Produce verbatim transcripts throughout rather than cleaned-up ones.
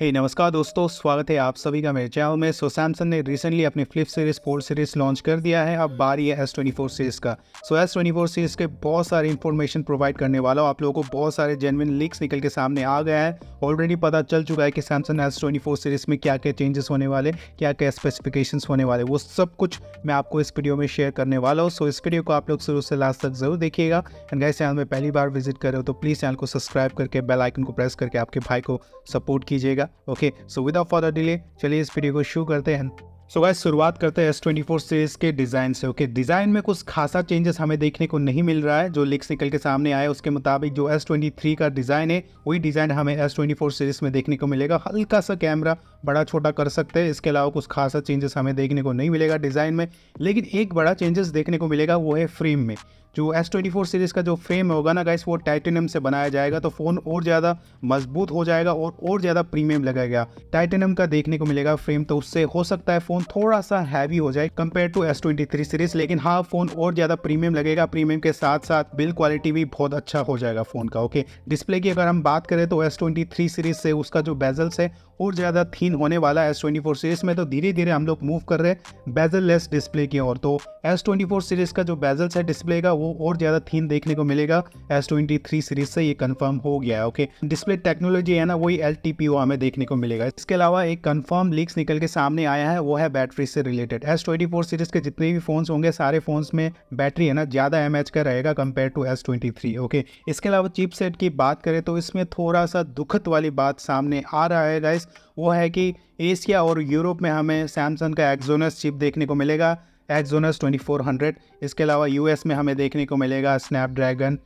हे hey, नमस्कार दोस्तों, स्वागत है आप सभी का मेरे चैनल में। सो सैमसंग ने रिसेंटली अपने flip series four series launch कर दिया है। अब बारी है एस ट्वेंटी फोर सीरीज़ का। So S twenty four series के बहुत सारे इन्फॉर्मेशन प्रोवाइड करने वाला हूँ आप लोगों को। बहुत सारे जेन्युइन लीक्स निकल के सामने आ गया है। ऑलरेडी पता चल चुका है कि Samsung S twenty four series में क्या क्या चेंजेस होने वाले, क्या क्या स्पेसिफिकेशन होने वाले, वो सब कुछ मैं आपको इस वीडियो में शेयर करने वाला हूँ। सो इस वीडियो को आप लोग शुरू से लास्ट तक जरूर देखिएगा। एंड गाइस, चैनल में पहली बार विजिट कर रहे हो तो प्लीज़ चैनल को सब्सक्राइब करके बेल आइकन को प्रेस करके आपके भाई को सपोर्ट कीजिएगा। Okay, so without for the delay चलिए इस वीडियो को शुरू करते हैं। सो गाइस, शुरुआत करते हैं एस ट्वेंटी फोर सीरीज़ के डिज़ाइन से। ओके, डिज़ाइन में कुछ खासा चेंजेस हमें देखने को नहीं मिल रहा है। जो लीक्स निकल के सामने आए उसके मुताबिक जो एस ट्वेंटी थ्री का डिज़ाइन है वही डिज़ाइन हमें एस ट्वेंटी फोर सीरीज़ में देखने को मिलेगा। हल्का सा कैमरा बड़ा छोटा कर सकते हैं, इसके अलावा कुछ खासा चेंजेस हमें देखने को नहीं मिलेगा डिज़ाइन में। लेकिन एक बड़ा चेंजेस देखने को मिलेगा, वो है फ्रेम में। जो एस ट्वेंटी फोर सीरीज़ का जो फ्रेम होगा ना गाइस, वो टाइटेनियम से बनाया जाएगा, तो फ़ोन और ज़्यादा मजबूत हो जाएगा और और ज़्यादा प्रीमियम लगेगा। टाइटेनियम का देखने को मिलेगा फ्रेम, तो उससे हो सकता है फ़ोन थोड़ा सा हैवी हो जाए compare to S twenty three series. लेकिन हाँ, फ़ोन और ज़्यादा प्रीमियम लगेगा। प्रीमियम के साथ साथ बिल्ड क्वालिटी भी बहुत अच्छा हो जाएगा फ़ोन का। ओके, डिस्प्ले की अगर हम बात करें तो एस ट्वेंटी थ्री सीरीज़ से उसका जो बेजल्स है और ज़्यादा थीन होने वाला है एस ट्वेंटी फोर सीरीज़ में। तो धीरे धीरे हम लोग मूव कर रहे हैं बेजल लेस डिस्प्ले की ओर। तो एस ट्वेंटी फोर सीरीज़ का जो बेजल्स है डिस्प्ले का, वो और ज़्यादा थीन देखने को मिलेगा एस ट्वेंटी थ्री सीरीज़ से, ये कंफर्म हो गया है। ओके, डिस्प्ले टेक्नोलॉजी है ना, वही एल टी पी ओ हमें देखने को मिलेगा। इसके अलावा एक कंफर्म लीक्स निकल के सामने आया है, वो है बैटरी से related. S twenty four series के जितने भी फ़ोन्स होंगे सारे फ़ोन्स में बैटरी है ना ज़्यादा एम एच का रहेगा compare to S twenty three. Okay, इसके अलावा चिपसेट की बात करें तो इसमें थोड़ा सा दुखद वाली बात सामने आ रहा है गाइस, वो है कि एशिया और यूरोप में हमें सैमसंग का एक्जोनस चिप देखने को मिलेगा, एक्जोनस ट्वेंटी फोर हंड्रेड। इसके अलावा यूएस में हमें देखने को मिलेगा स्नैपड्रैगन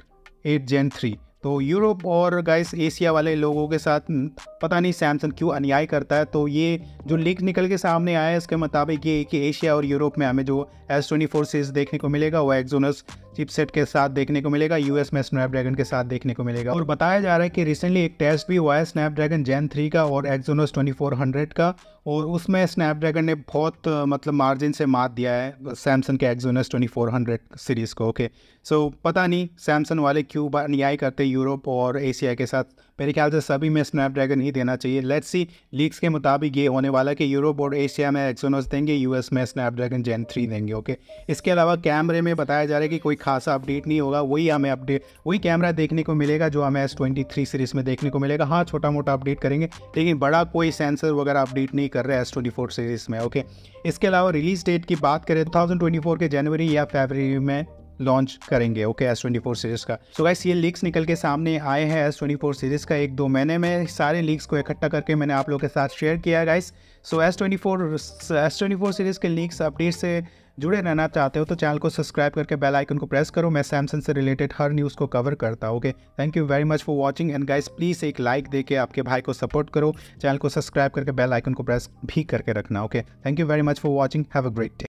एट जेन थ्री। तो यूरोप और गाइस एशिया वाले लोगों के साथ पता नहीं सैमसंग क्यों अन्याय करता है। तो ये जो लीक निकल के सामने आया है इसके मुताबिक ये कि एशिया और यूरोप में हमें जो एस ट्वेंटी फोर सीरीज़ देखने को मिलेगा वो एक्जोनस चिपसेट के साथ देखने को मिलेगा, यूएस में स्नैपड्रैगन के साथ देखने को मिलेगा। और बताया जा रहा है कि रिसेंटली एक टेस्ट भी हुआ है स्नैपड्रैगन जेन थ्री का और एक्जोनस ट्वेंटी फोर हंड्रेड का, और उसमें स्नैपड्रैगन ने बहुत मतलब मार्जिन से मात दिया है सैमसंग के Exynos twenty four hundred series को। ओके, सो पता नहीं सैमसंग वाले क्यों अन्याय करते यूरोप और एशिया के साथ। मेरे ख्याल से सभी में स्नैपड्रैगन ही देना चाहिए। लेट्स सी, लीक्स के मुताबिक ये होने वाला कि यूरोप और एशिया में एक्जोनस देंगे, यूएस में स्नैपड्रैगन जेन थ्री देंगे। ओके, इसके अलावा कैमरे में बताया जा रहा है कि कोई खासा अपडेट नहीं होगा, वही हमें अपडेट वही कैमरा देखने को मिलेगा जो हमें एस ट्वेंटी थ्री सीरीज़ में देखने को मिलेगा। हाँ, छोटा मोटा अपडेट करेंगे, लेकिन बड़ा कोई सेंसर वगैरह अपडेट नहीं कर रहा है एस ट्वेंटी फोर सीरीज़ में। ओके, इसके अलावा रिलीज़ डेट की बात करें टू थाउजेंड ट्वेंटी फोर के जनवरी या फरवरी में लॉन्च करेंगे। Okay, S twenty four series का। सो गाइस, ये लीक्स निकल के सामने आए हैं एस ट्वेंटी फोर सीरीज़ का। एक दो महीने में सारे लीक्स को इकट्ठा करके मैंने आप लोगों के साथ शेयर किया guys. So S twenty four S twenty four series के लीक्स अपडेट से जुड़े रहना चाहते हो तो चैनल को सब्सक्राइब करके बेल आइकन को प्रेस करो। मैं सैमसंग से रिलेटेड हर न्यूज़ को कवर करता हूँ। Okay, thank you very much for watching. And guys, please एक लाइक देके आपके भाई को सपोर्ट करो। चैनल को सब्सक्राइब करके बेल आइकन को प्रेस भी करके रखना। Okay, thank you very much for watching. Have a great day.